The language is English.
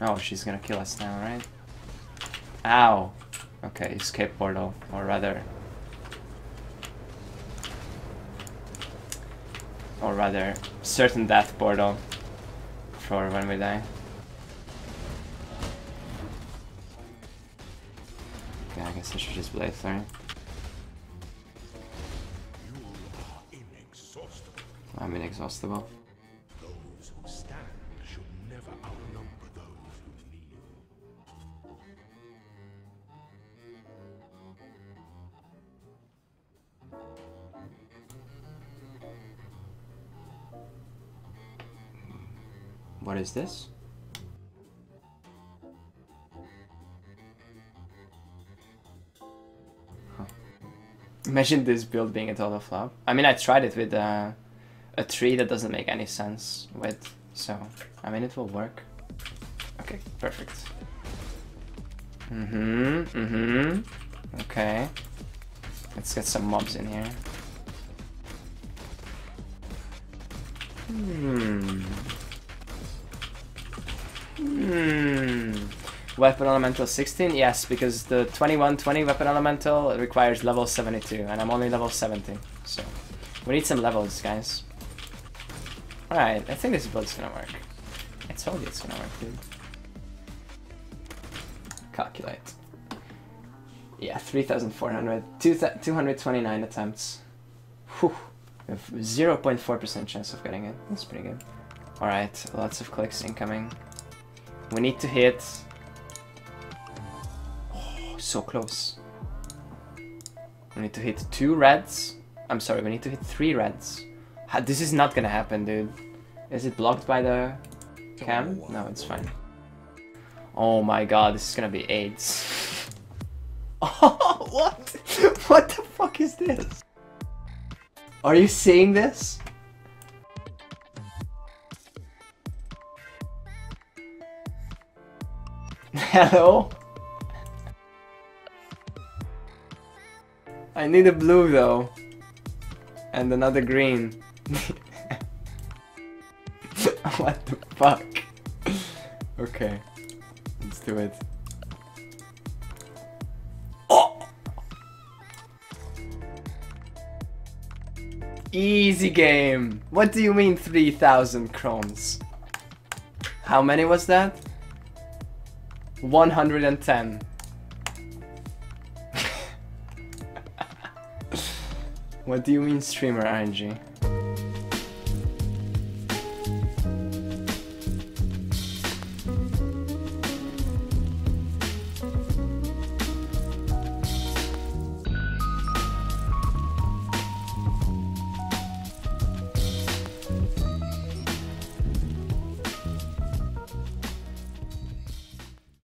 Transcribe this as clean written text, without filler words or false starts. Oh, she's gonna kill us now, right? Ow! Okay, escape portal, or rather... certain death portal for when we die. Okay, I guess I should just blade through. I'm inexhaustible. Those who stand should never outnumber those who kneel. What is this? Huh. Imagine this build being a total flop. I mean, I tried it with a tree that doesn't make any sense with, so I mean it will work. Okay, perfect. Okay. Let's get some mobs in here. Weapon elemental 16? Yes, because the 2120 weapon elemental requires level 72, and I'm only level 70, so we need some levels, guys. Alright, I think this build's gonna work. I told you it's gonna work, dude. Calculate. Yeah, 3,400. 229 attempts. Whew. We have 0.4% chance of getting it. That's pretty good. Alright, lots of clicks incoming. We need to hit... Oh, so close. We need to hit 2 reds. I'm sorry, we need to hit 3 reds. This is not gonna happen, dude. Is it blocked by the cam? No, it's fine. Oh my god, this is gonna be AIDS. Oh, what? What the fuck is this? Are you seeing this? Hello? I need a blue though. And another green. What the fuck? Okay, let's do it. Oh! Easy game. What do you mean 3,000 crowns? How many was that? 110. What do you mean streamer RNG?